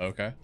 Okay.